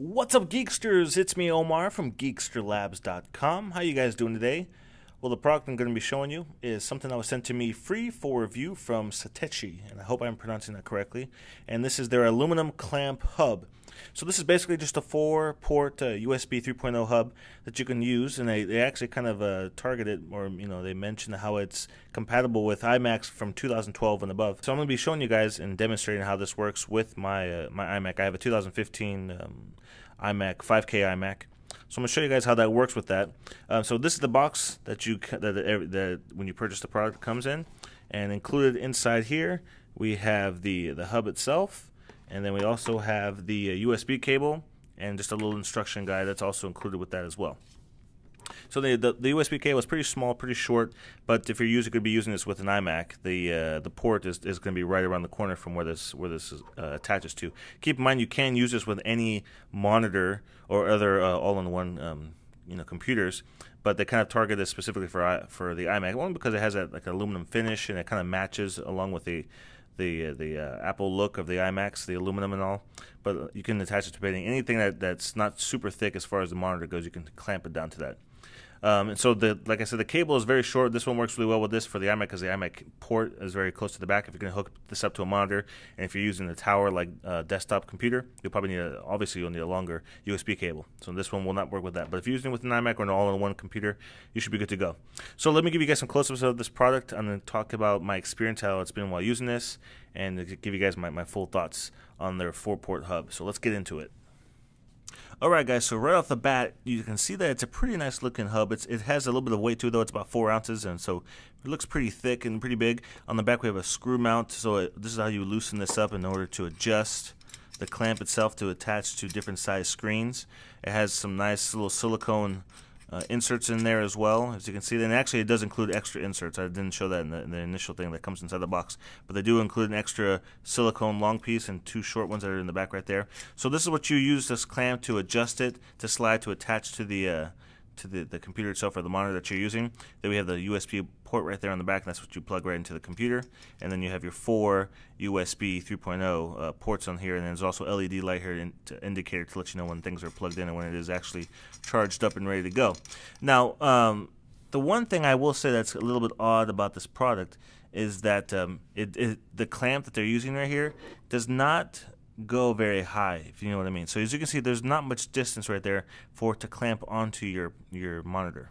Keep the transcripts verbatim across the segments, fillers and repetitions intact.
What's up, Geeksters? It's me, Omar, from Geekster Labs dot com. How you guys doing today? Well, the product I'm going to be showing you is something that was sent to me free for review from Satechi, and I hope I'm pronouncing that correctly. And this is their aluminum clamp hub. So this is basically just a four-port uh, U S B three point oh hub that you can use, and they, they actually kind of uh, target it, or you know, they mention how it's compatible with iMacs from two thousand twelve and above. So I'm going to be showing you guys and demonstrating how this works with my uh, my iMac. I have a two thousand fifteen um, iMac, five K iMac. So I'm going to show you guys how that works with that. Uh, so this is the box that you that, that, that when you purchase the product comes in, and included inside here we have the the hub itself. And then we also have the U S B cable and just a little instruction guide that's also included with that as well. So the the, the U S B cable is pretty small, pretty short, but if you're using, could be using this with an iMac, the uh, the port is, is going to be right around the corner from where this where this is, uh, attaches to. Keep in mind you can use this with any monitor or other uh, all-in-one um, you know computers, but they kind of target this specifically for for the iMac one because it has a, like an aluminum finish and it kind of matches along with the. the uh, the uh, Apple look of the iMacs, the aluminum and all, but you can attach it to anything that, that's not super thick as far as the monitor goes. You can clamp it down to that. Um, and so, the like I said, the cable is very short. This one works really well with this for the iMac because the iMac port is very close to the back. If you're going to hook this up to a monitor, and if you're using a tower like uh, desktop computer, you'll probably need a, obviously you'll need a longer U S B cable. So this one will not work with that. But if you're using it with an iMac or an all-in-one computer, you should be good to go. So let me give you guys some close-ups of this product. I'm going to talk about my experience, how it's been while using this, and give you guys my, my full thoughts on their four-port hub. So let's get into it. Alright guys, so right off the bat, you can see that it's a pretty nice looking hub. It's, it has a little bit of weight to it though, it's about four ounces, and so it looks pretty thick and pretty big. On the back we have a screw mount, so it, this is how you loosen this up in order to adjust the clamp itself to attach to different size screens. It has some nice little silicone uh, inserts in there as well, as you can see. And actually it does include extra inserts. I didn't show that in the, in the initial thing that comes inside the box, but they do include an extra silicone long piece and two short ones that are in the back right there. So this is what you use this clamp to adjust it, to slide, to attach to the uh, to the, the computer itself or the monitor that you're using. Then we have the U S B port right there on the back, and that's what you plug right into the computer. And then you have your four U S B three point oh uh, ports on here, and there's also L E D light here in, to indicator to let you know when things are plugged in and when it is actually charged up and ready to go. Now, um, the one thing I will say that's a little bit odd about this product is that um, it, it, the clamp that they're using right here does not go very high, if you know what I mean. So as you can see, there's not much distance right there for it to clamp onto your your monitor.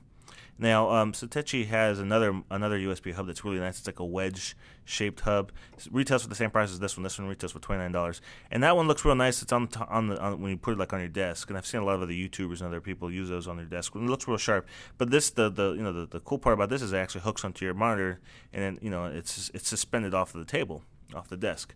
Now, um, Satechi has another another U S B hub that's really nice. It's like a wedge-shaped hub. It retails for the same price as this one. This one retails for twenty-nine dollars, and that one looks real nice. It's on the, on the on, when you put it like on your desk, and I've seen a lot of other YouTubers and other people use those on their desk. And it looks real sharp. But this, the the you know the, the cool part about this is it actually hooks onto your monitor, and then you know it's it's suspended off of the table, off the desk.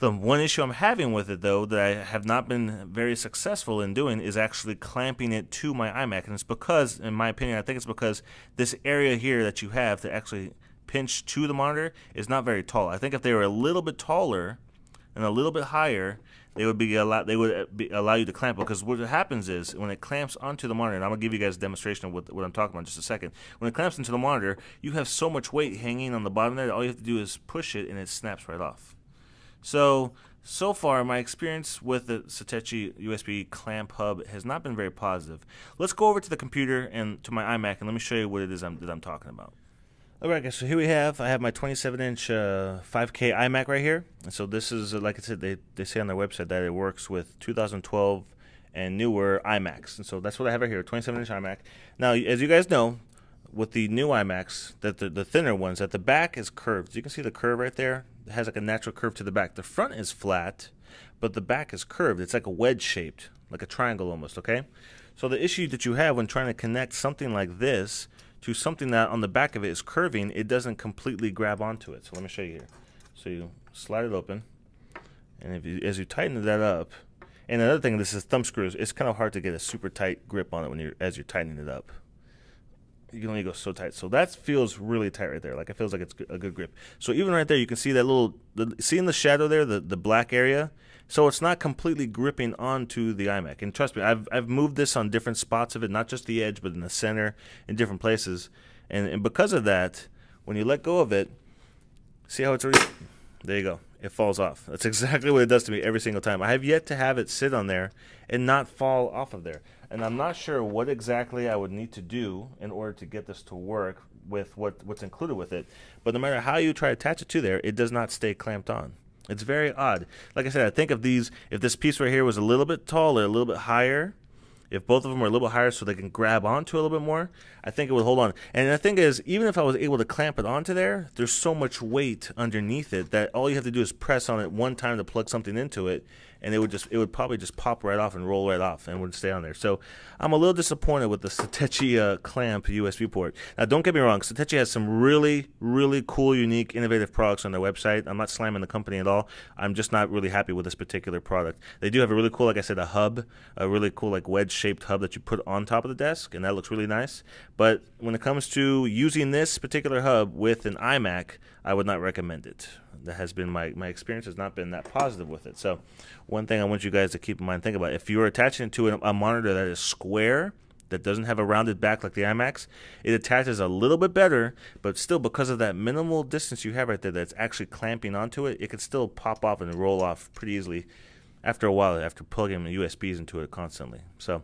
The one issue I'm having with it, though, that I have not been very successful in doing is actually clamping it to my iMac. And it's because, in my opinion, I think it's because this area here that you have to actually pinch to the monitor is not very tall. I think if they were a little bit taller and a little bit higher, they would be allow they would be allow you to clamp it. Because what happens is when it clamps onto the monitor, and I'm gonna give you guys a demonstration of what, what I'm talking about in just a second. When it clamps into the monitor, you have so much weight hanging on the bottom there that all you have to do is push it and it snaps right off. So, so far, my experience with the Satechi U S B clamp hub has not been very positive. Let's go over to the computer and to my iMac, and let me show you what it is I'm, that I'm talking about. All right, guys, so here we have, I have my twenty-seven inch uh, five K iMac right here. And so this is, like I said, they, they say on their website that it works with two thousand twelve and newer iMacs. And so that's what I have right here, twenty-seven inch iMac. Now, as you guys know, with the new iMacs, that the, the thinner ones, that the back is curved. You can see the curve right there. It has like a natural curve to the back. The front is flat, but the back is curved. It's like a wedge shaped, like a triangle almost, okay? So the issue that you have when trying to connect something like this to something that on the back of it is curving, it doesn't completely grab onto it. So let me show you here. So you slide it open, and if you, as you tighten that up, and another thing, this is thumb screws. It's kind of hard to get a super tight grip on it when you're as you're tightening it up. You can only go so tight. So that feels really tight right there. Like it feels like it's a good grip. So even right there, you can see that little, the, see in the shadow there, the, the black area? So it's not completely gripping onto the iMac. And trust me, I've, I've moved this on different spots of it, not just the edge, but in the center, in different places. And, and because of that, when you let go of it, see how it's already, there you go. it falls off. That's exactly what it does to me every single time. I have yet to have it sit on there and not fall off of there. And I'm not sure what exactly I would need to do in order to get this to work with what, what's included with it. But no matter how you try to attach it to there, it does not stay clamped on. It's very odd. Like I said, I think if these, if this piece right here was a little bit taller, a little bit higher, if both of them were a little bit higher so they can grab onto a little bit more, I think it would hold on. And the thing is, even if I was able to clamp it onto there, there's so much weight underneath it that all you have to do is press on it one time to plug something into it, and it would just, it would probably just pop right off and roll right off and would stay on there. So I'm a little disappointed with the Satechi uh, clamp U S B port. Now, don't get me wrong, Satechi has some really, really cool, unique, innovative products on their website. I'm not slamming the company at all. I'm just not really happy with this particular product. They do have a really cool, like I said, a hub, a really cool like wedge shaped hub that you put on top of the desk, and that looks really nice. But when it comes to using this particular hub with an iMac, I would not recommend it. That has been my, my experience has not been that positive with it. So one thing I want you guys to keep in mind, think about, if you're attaching it to a monitor that is square, that doesn't have a rounded back like the iMacs, it attaches a little bit better, but still, because of that minimal distance you have right there that's actually clamping onto it, it could still pop off and roll off pretty easily after a while, after plugging the U S Bs into it constantly. So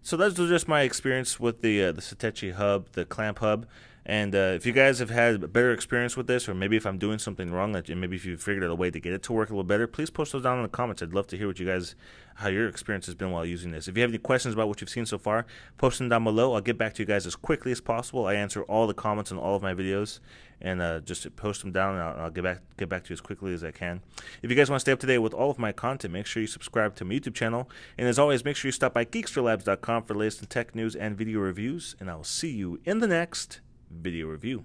so that's just my experience with the uh, the Satechi hub, the clamp hub. And uh, if you guys have had a better experience with this, or maybe if I'm doing something wrong, and maybe if you figured out a way to get it to work a little better, please post those down in the comments. I'd love to hear what you guys, how your experience has been while using this. If you have any questions about what you've seen so far, post them down below. I'll get back to you guys as quickly as possible. I answer all the comments on all of my videos, and uh, just post them down, and I'll, I'll get back get back to you as quickly as I can. If you guys want to stay up to date with all of my content, make sure you subscribe to my YouTube channel. And as always, make sure you stop by geekster labs dot com for the latest in tech news and video reviews. And I will see you in the next video review.